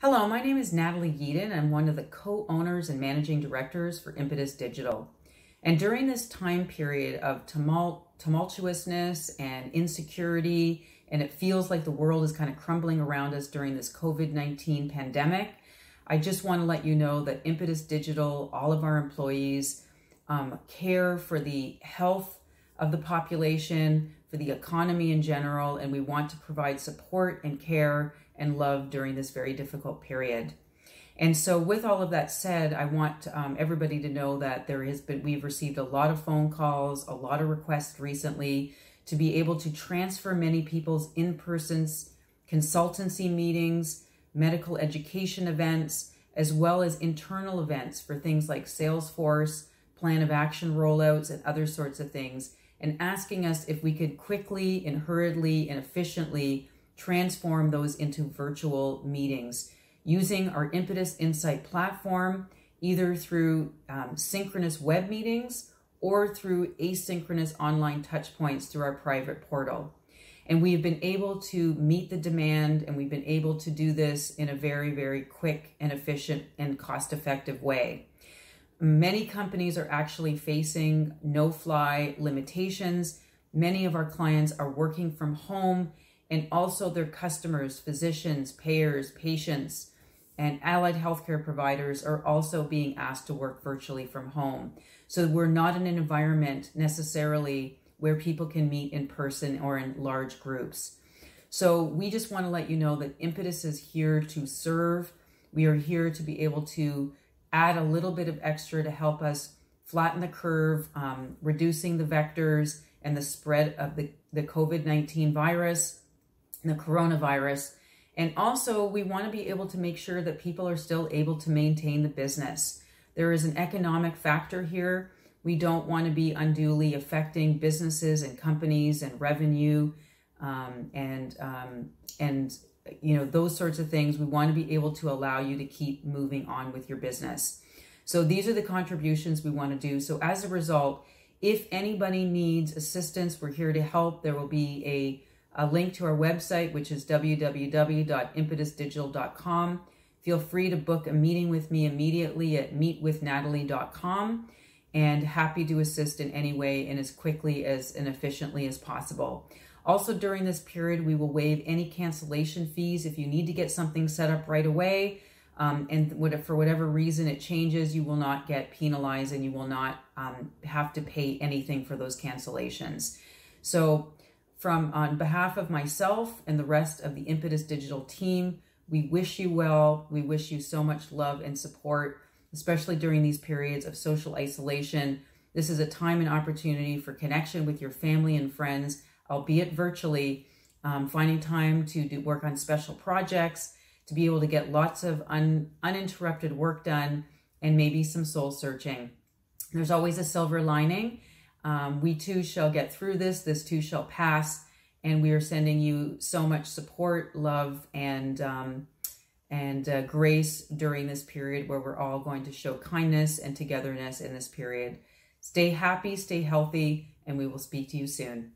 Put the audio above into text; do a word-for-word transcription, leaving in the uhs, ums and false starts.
Hello, my name is Natalie Yeadon. I'm one of the co-owners and managing directors for Impetus Digital. And during this time period of tumult, tumultuousness and insecurity, and it feels like the world is kind of crumbling around us during this COVID nineteen pandemic, I just want to let you know that Impetus Digital, all of our employees, um, care for the health of the population, for the economy in general, and we want to provide support and care and love during this very difficult period. And so with all of that said, I want um, everybody to know that there has been, we've received a lot of phone calls, a lot of requests recently to be able to transfer many people's in-person consultancy meetings, medical education events, as well as internal events for things like Salesforce, plan of action rollouts, and other sorts of things, and asking us if we could quickly and hurriedly and efficiently transform those into virtual meetings using our Impetus Insight platform, either through um, synchronous web meetings or through asynchronous online touchpoints through our private portal. And we've been able to meet the demand, and we've been able to do this in a very, very quick and efficient and cost-effective way. Many companies are actually facing no-fly limitations. Many of our clients are working from home, and also their customers, physicians, payers, patients, and allied healthcare providers are also being asked to work virtually from home. So we're not in an environment necessarily where people can meet in person or in large groups. So we just want to let you know that Impetus is here to serve. We are here to be able to add a little bit of extra to help us flatten the curve, um, reducing the vectors and the spread of the, the COVID nineteen virus and the coronavirus. And also, we want to be able to make sure that people are still able to maintain the business. There is an economic factor here. We don't want to be unduly affecting businesses and companies and revenue um, and, um, and you know, those sorts of things. We want to be able to allow you to keep moving on with your business. So these are the contributions we want to do. So as a result, if anybody needs assistance, we're here to help. There will be a, a link to our website, which is w w w dot impetus digital dot com. Feel free to book a meeting with me immediately at meet with natalie dot com. And happy to assist in any way and as quickly as and efficiently as possible. Also, during this period, we will waive any cancellation fees if you need to get something set up right away. Um, and what, for whatever reason it changes, you will not get penalized and you will not um, have to pay anything for those cancellations. So from on behalf of myself and the rest of the Impetus Digital team, we wish you well. We wish you so much love and support, especially during these periods of social isolation. This is a time and opportunity for connection with your family and friends, albeit virtually, um, finding time to do work on special projects, to be able to get lots of un, uninterrupted work done, and maybe some soul searching. There's always a silver lining. Um, we too shall get through this. This too shall pass. And we are sending you so much support, love, and um, and uh, grace during this period where we're all going to show kindness and togetherness in this period. Stay happy, stay healthy, and we will speak to you soon.